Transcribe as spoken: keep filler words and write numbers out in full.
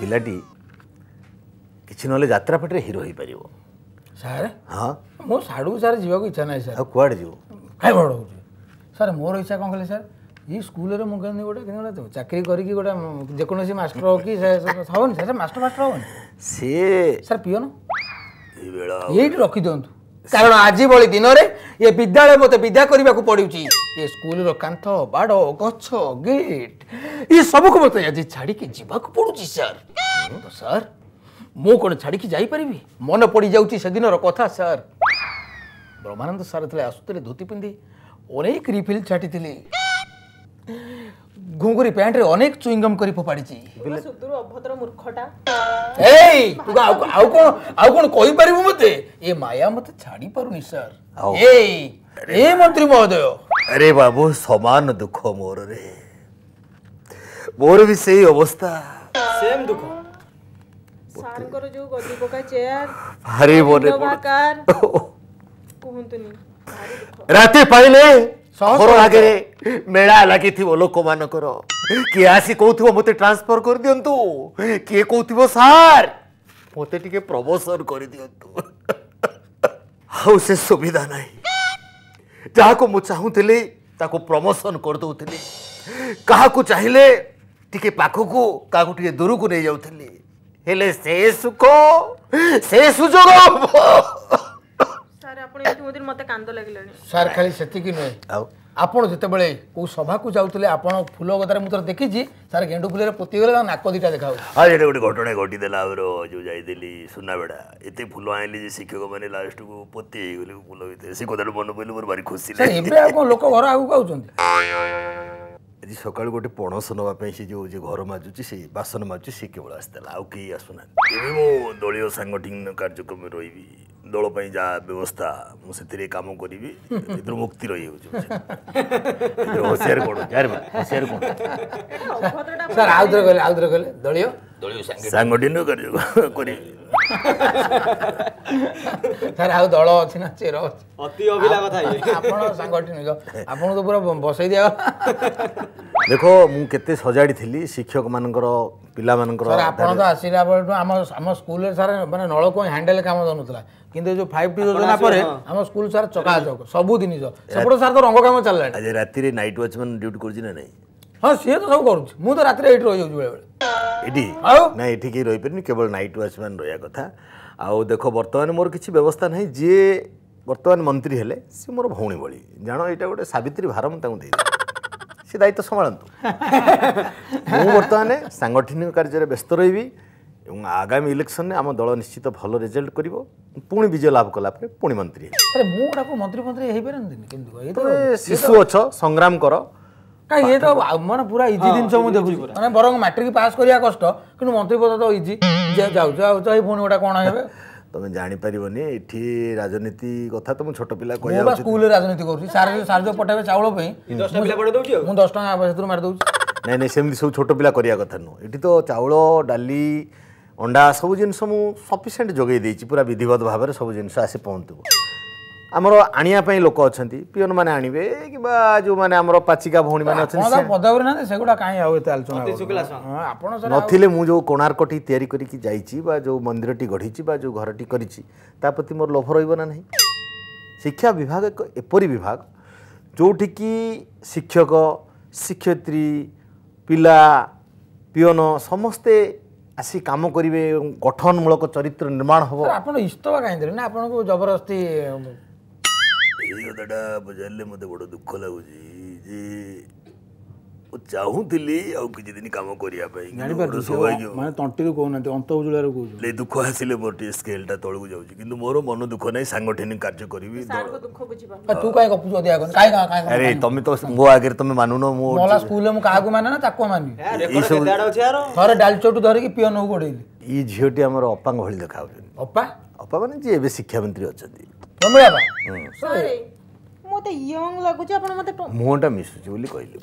पिलाटी किसी ना यात्रा पार्टी हिरो हो पार सार हाँ मो साड़ू सार जीवा को इच्छा ना सर कौड़ जीव कहीं बड़ हो सर मोर इच्छा कौन कहे सर ये स्कूल रे मुझे गोटे चाकरी करी गोटे जेकोसी मास्टर हो कि हवन सर मास्टर मास्टर हवन सी सर पीओन ये रखी दिंतु कारण आज भाई दिन में ये विद्यालय मत विदा करने को पड़ू ये स्कूल कांथ बाड़ गच गेट ये सब को मत आज छाड़ी जावाक पड़ू सर तो सर मु कौन छाड़ी जापर मन पड़ जादिनर कथा सर ब्रह्मानंद सार थे आसुले धोती पिंधि अनेक रिफिल छाटी घुंगुरी पैंट रे अनेक चुईंगम करी फोपाड़ी अभद्र मूर्खटा ए तू आ को आ कोन कोइ परिबो मते ए माया मते छाडी परुनी सर ए ए मंत्री महोदय अरे बाबू समान दुख मोर रे मोर भी सही अवस्था सेम दुख सार कर जो गदी पका चेयर भारी बोले प्रकार कोहुंतनी राते पाइले घर आगे मेला लगी लोक मान किए आसी कौन मत ट्रांसफर कर दिंतु किए कौन सार मत प्रमोशन कर दिंतु से सुविधा ना जहाँ मुझे चाहूली प्रमोशन कर दूसरी क्या चाहिए टी पाखक क्या दूर को नहीं जाऊली हेले से सुख से सुजोग मत कांद लगे सर खाली से आपड़ जितेबाला कौ सभा को जाऊे आप फूल गदार मुझे देखी सार गेंडू फूल पोतीगले नाक दीटा देखा हाँ ये गोटे घटना घटीदेला जो जाइली सुनाबेड़ा एत फूल आनली जे शिक्षक मैंने लास्ट को पोती फूल भर से कदा मन पड़े मोर भारी खुशी लोक घर आगे आउट आज सका गोटे पणस नापी से जो घर माजुची से बासन माजुची से केवल आसला आउ कहीं आसूना मो दलय सांगठन कार्यक्रम रही दलपाई जहाँ व्यवस्था मुझे कम करी मुक्ति रही होशियार कौन होशियार कौन सर आउ थोड़े कहले आउ थोड़े कहले दलय दलय सांगठन कार्यक्रम कर सर आउ दल अच्छी ना चेर अति अभिला कथा आपन सांगठन आपन तो पूरा बसई दिया देखो मु केते सजाड़ी थिली शिक्षक मानकर पिला मानकर सर आपन तो आसीला पर हम हम स्कूल रे सर माने नळ को हैंडल काम दनुतला किंतु जो पाँच टी योजना पर हम स्कूल सर चका चक सब दिन सब सर तो रंग काम चलला आज रात रे नाइट वॉचमैन ड्यूटी करजी ना नहीं हां से तो सब करू मु तो रात रे एट रहि जाउ बेले बेले एडी ना एठी के रहि परनी केवल नाइट वॉचमैन रहया कथा आउ देखो वर्तमान मोर किछि व्यवस्था नहीं जे वर्तमान मंत्री हेले से मोर भौणी बळी जानो एटा गोटे सावित्री भारम ताऊ दे से दायित्व संभालतु मु वर्तमान सांगठनिक कार्य रे व्यस्त रहिबी एवं आगामी इलेक्शन में आम दल निश्चित भल रिजल्ट करिवो पुणी विजय लाभ कला पर पुणी मंत्री अरे मु ओडा को मंत्री मंत्री हे परन दिन केम शिशु अच्छ संग्राम कर का ये तो मन पूरा इजी दिन सब देखु माने बरंग मैट्रिक पास करिया कष्ट किनु मंत्री पद तो इजी जाऊ जाऊ तो ए फोन ओटा कोन हेबे तमे जानि परिबोनी एठी राजनीति कथा त मु छोट पिला कहिया मु बस स्कूल राजनीति करू सार सार जो पटावे चावल पे दस टा पिला पडे दउ छी मु दस टा सेतु मार दउ छी नै नै सेमली सब छोट पिला करिया कथा नो एठी तो चावल डाली अंडा सब जिन सब मु सफिशिएंट जगे देछि पूरा विधिवत भाबरे सब जिन आसे पहुंचतु आमर आनिया पई लोक अछंती पियोन माने आनिबे किबा जो माने आमर पाचिका भौणी माने अछंती से पदावर ना से गुडा काई आउ एते आलचना अति सुकला आपण सर नथिले मु जो कोणार्कटी तयारी करी की जाईची बा जो मंदिरटी गढीची बा जो घरटी करीची तापति मोर लोभ रहइबो ना नाही शिक्षा विभाग एक एपरी विभाग जोठी की शिक्षक शिक्षयित्री पिला पियोन समस्ते आसी काम करिवे गठनमूलक चरित्र निर्माण होबो आपण इस्तवा काई दरे ना आपण को जबरदस्ती दादा बजारे मत बड़ दुख लगुच चाहूली आज दिन कम करने सौभाग्य तंटी कहना अंत उजुड़ दुख आसिले मोर टे स्केल तौक जाऊँगी मोर मन दुख ना सांगठनिक कार्य करी तुम तो मो आगे तुम मानुन स्कूल मानना थे डाल चोटू धरिकी पीओन गोड़े ये झीटी आम अपा भाई देखा अपा अपा मान जी शिक्षा मंत्री अच्छा सॉरी मोते यंग लागु छ आपण मोते मोहटा मिसु बोली कहले।